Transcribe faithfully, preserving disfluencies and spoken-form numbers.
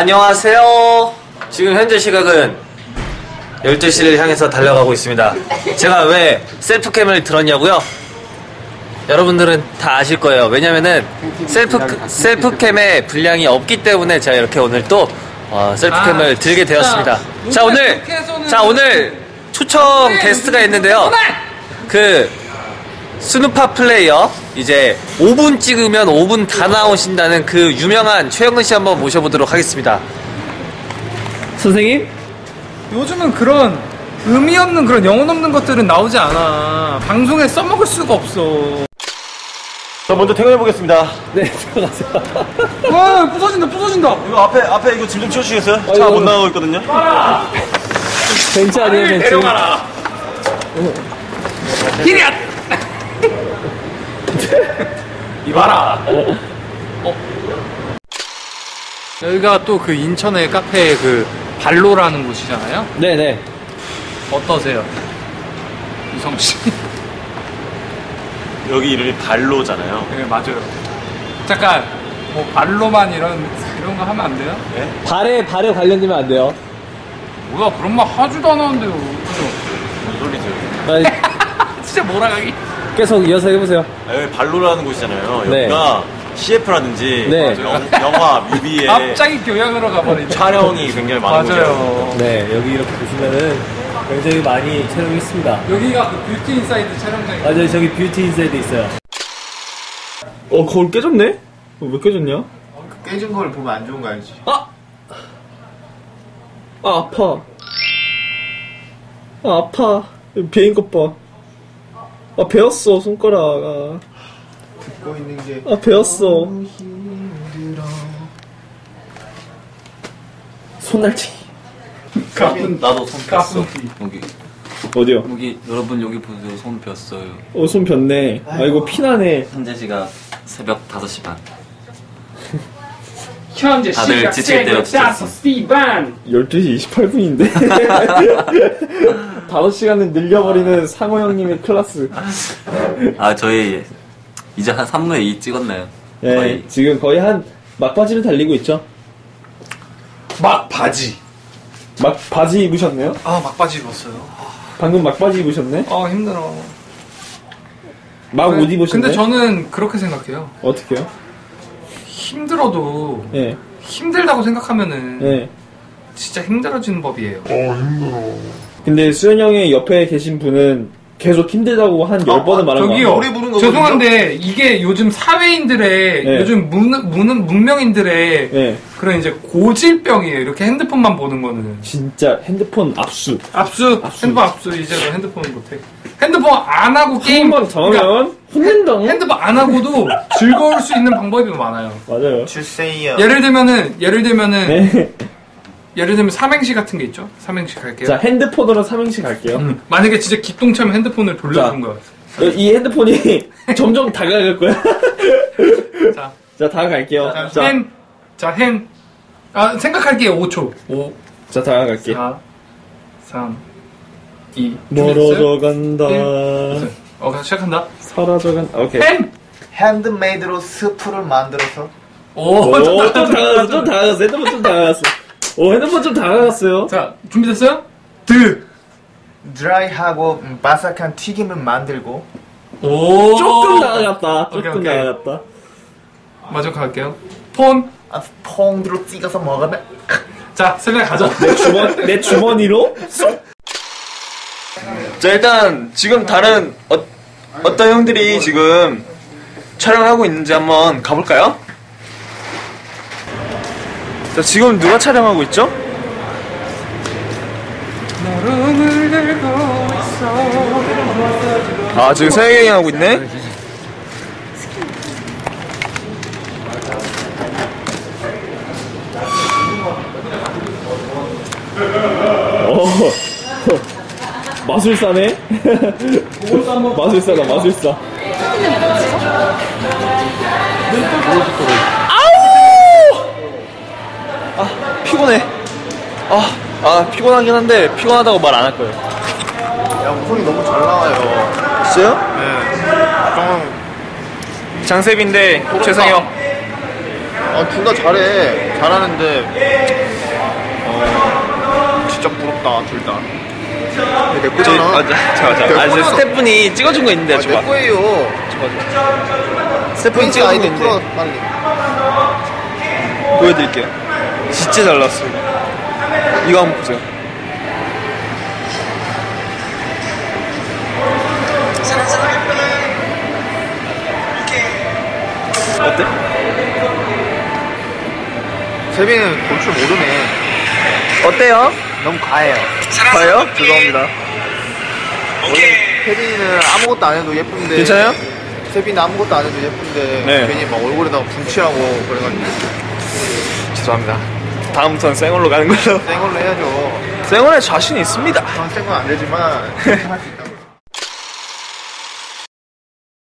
안녕하세요. 지금 현재 시각은 열두 시를 향해서 달려가고 있습니다. 제가 왜 셀프캠을 들었냐고요? 여러분들은 다 아실 거예요. 왜냐면은 셀프, 셀프캠에 분량이 없기 때문에 제가 이렇게 오늘 또 어, 셀프캠을 아, 들게 되었습니다. 자 오늘 자 오늘 초청 게스트가 있는데요. 그 스누파 플레이어 이제 오 분 찍으면 오 분 다 나오신다는 그 유명한 최형근 씨 한번 모셔보도록 하겠습니다. 선생님? 요즘은 그런 의미 없는 그런 영혼 없는 것들은 나오지 않아. 방송에 써먹을 수가 없어. 저 먼저 퇴근해보겠습니다. 네, 들어가세요. 와, 부서진다, 부서진다. 이거 앞에, 앞에 이거 짐 좀 치워주시겠어요? 아, 차가 못 나가고 있거든요. 아, 벤츠 아니에요, 벤츠. 내려가라. 히리앗! 이봐라. 어. 어. 여기가 또 그 인천의 카페 그 발로라는 곳이잖아요? 네네. 어떠세요? 이성씨. 여기 이름이 발로잖아요. 네, 맞아요. 잠깐, 뭐, 발로만 이런, 이런 거 하면 안 돼요? 예? 네? 발에, 발에 관련되면 안 돼요. 뭐야, 그런 말 하지도 않았는데요. 무슨 소리죠? 진짜 몰아가기? 계속 이어서 해보세요. 아, 여기 발로라는 곳이잖아요. 네. 여기가 씨에프라든지, 네. 영, 영화, 뮤비에. 갑자기 교양으로 가버리죠. 촬영이 굉장히 많은 맞아요. 곳이에요. 네, 여기 이렇게 보시면은. 굉장히 많이 촬영했습니다. 여기가 그 뷰티 인사이드 촬영장이에요. 맞아요, 저기 뷰티 인사이드 있어요. 어, 거울 깨졌네? 왜 깨졌냐? 어, 그 깨진 걸 보면 안 좋은 거 알지? 아! 아, 아파. 아, 아파. 베인 것 봐. 아, 베었어, 손가락. 아. 듣고 있는 게. 아, 베었어. 손날치기. 까분 나도 손 폈어. 여기 어디요? 여기 여러분 여기 보세요. 손 폈어요. 어, 손 폈네. 아이고, 아이고 피나네. 현재 시각 새벽 다섯 시 반. 현재 시각 새벽 다섯 시 반. 열두 시 이십팔 분인데. 다섯 시간을 늘려버리는 상호 형님의 클라스. 아 저희 이제 한 삼분의 이 찍었나요? 예. 거의. 지금 거의 한 막바지를 달리고 있죠. 막바지. 막 바지 입으셨네요? 아 막바지 입었어요. 방금 막바지 입으셨네? 아 힘들어. 막 옷 입으셨네? 근데 저는 그렇게 생각해요. 어떻게요? 힘들어도 예. 힘들다고 생각하면은 예. 진짜 힘들어지는 법이에요. 아 힘들어. 근데 수현 형의 옆에 계신 분은 계속 힘들다고 한 열 번을 말한 거 저기요. 노래 부르는 거 죄송한데 이게 요즘 사회인들의 네. 요즘 문, 문, 문명인들의 네. 그런 이제 고질병이에요. 이렇게 핸드폰만 보는 거는 진짜 핸드폰 압수. 압수. 압수. 핸드폰 압수. 이제 너 핸드폰 못해. 핸드폰 안 하고 게임. 한번 정하면 혼낸다. 그러니까 핸드폰 안 하고도 즐거울 수 있는 방법이 많아요. 맞아요. 주세요. 예를 들면은 예를 들면은 네. 예를 들면 삼행시 같은 게 있죠? 삼행시 갈게요. 자, 핸드폰으로 삼행시 갈게요. 음. 만약에 진짜 기똥차면 핸드폰을 돌려준 거야. 이 핸드폰이 점점 다가갈 거야. 자, 자 다가갈게요. 자, 자, 핸. 자, 핸. 아, 생각할게요. 오 초. 오. 자, 다가갈게요. 사, 삼, 이. 멀어져 간다. 어, 다시 시작한다. 사라져 간다. 오케이. 핸! 핸드메이드로 스프를 만들어서. 오, 오 좀 다가갔어. 좀 다가갔어. 핸드폰 좀 다가갔어. 오, 핸드폰 좀 다가갔어요. 자, 준비됐어요? 드! 드라이하고 음, 바삭한 튀김을 만들고. 오! 조금 다가갔다. 오케이, 조금 다가갔다. 마지막 할게요. 폰! 아, 폰으로 찍어서 먹으면. 자, 세명 가져. 내, 주머, 내 주머니로? 자, 일단 지금 다른 어, 어떤 형들이 지금 촬영하고 있는지 한번 가볼까요? 자, 지금 누가 촬영하고 있죠? 아 지금 세계여행 하고 있네? 어, 마술사네? 마술사다 마술사. 아 피곤해. 아, 아 피곤하긴 한데 피곤하다고 말 안 할 거예요. 야 목소리 너무 잘 나와요. 있어요? 네. 음. 장세빈인데 최상혁. 아, 둘 다 잘해. 잘하는데 어, 진짜 부럽다 둘 다. 내 거잖아. 맞아, 맞아. 내 아, 스태프분이 찍어준 거 있는데. 아, 내 거예요. 찍어줘. 스태프분이 찍어준 거 있는데. 빨리. 보여드릴게요. 진짜 잘 나왔어. 이거 한번 보세요. 어때? 세빈은 볼 줄 모르네. 어때요? 너무 과해요. 과해요? 죄송합니다. 오케이. 세빈이는 아무것도 안 해도 예쁜데. 괜찮아요? 세빈이 아무것도 안 해도 예쁜데. 네. 괜히 막 얼굴에다가 분칠하고 그래가지고. 죄송합니다. 다음부터는 쌩얼로 가는 걸로. 쌩얼로 해야죠. 쌩얼에 자신이 있습니다. 쌩얼 안 되지만 할 수 있다.